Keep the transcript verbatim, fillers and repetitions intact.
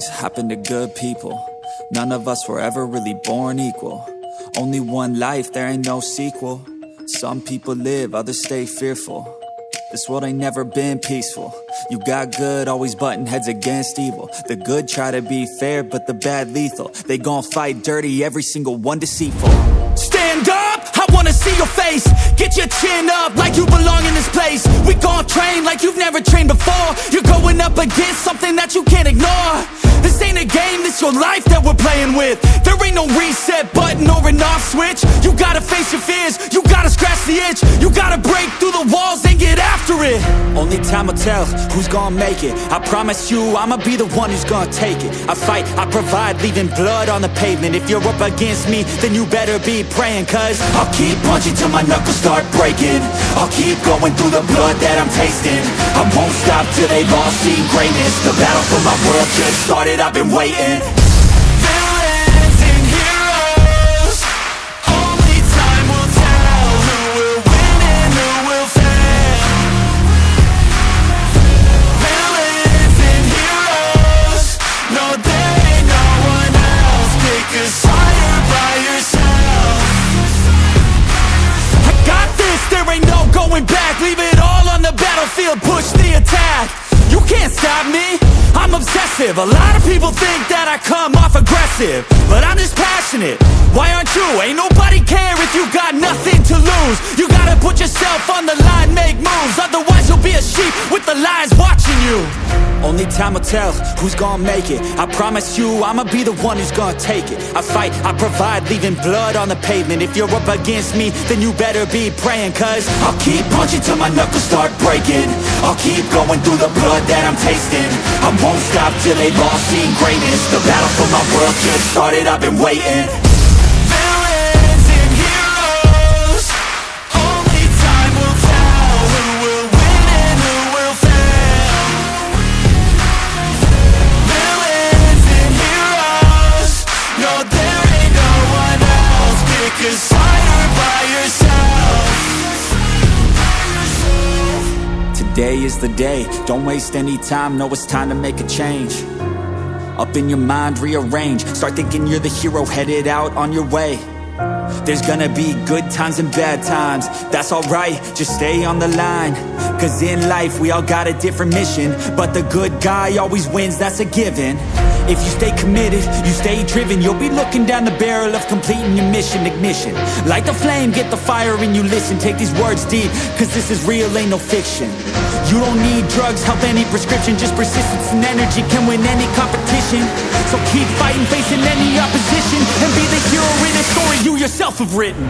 things happen to good people. None of us were ever really born equal. Only one life, there ain't no sequel. Some people live, others stay fearful. This world ain't never been peaceful. You got good, always butting heads against evil. The good try to be fair, but the bad lethal. They gon' fight dirty, every single one deceitful. Stand up, I wanna see your face. Get your chin up like you belong in this place. We gon' train like you've never trained before. You're going up against something that you can't ignore. This ain't a game, this your life that we're playing with. There ain't no reset button or an off switch. You gotta face your fears, you gotta scratch the itch. You gotta break through the walls and get out. It. Only time will tell who's gonna make it. I promise you, I'ma be the one who's gonna take it. I fight, I provide, leaving blood on the pavement. If you're up against me, then you better be praying. Cause I'll keep punching till my knuckles start breaking. I'll keep going through the blood that I'm tasting. I won't stop till they've all seen greatness. The battle for my world just started, I've been waiting. Push the attack, you can't stop me, I'm obsessive. A lot of people think that I come off aggressive, but I'm just passionate. Why aren't you? Ain't nobody care if you got nothing to lose. You gotta put yourself on the line, make moves. Otherwise you'll be a sheep with the lions watching you. Only time will tell who's gonna make it. I promise you, I'ma be the one who's gonna take it. I fight, I provide, leaving blood on the pavement. If you're up against me, then you better be praying. Cause I'll keep punching till my knuckles start breaking. I'll keep going through the blood that I'm tasting. I won't stop till they've all seen greatness. The battle for my world just started, I've been waiting. Today is the day, don't waste any time, no it's time to make a change. Up in your mind, rearrange, start thinking you're the hero headed out on your way. There's gonna be good times and bad times, that's alright, just stay on the line. Cause in life we all got a different mission, but the good guy always wins, that's a given. If you stay committed, you stay driven, you'll be looking down the barrel of completing your mission. Ignition, light the flame, get the fire and you listen. Take these words deep, cause this is real, ain't no fiction. You don't need drugs, health, any prescription. Just persistence and energy can win any competition. So keep fighting, facing any opposition, and be the hero in a story you yourself have written.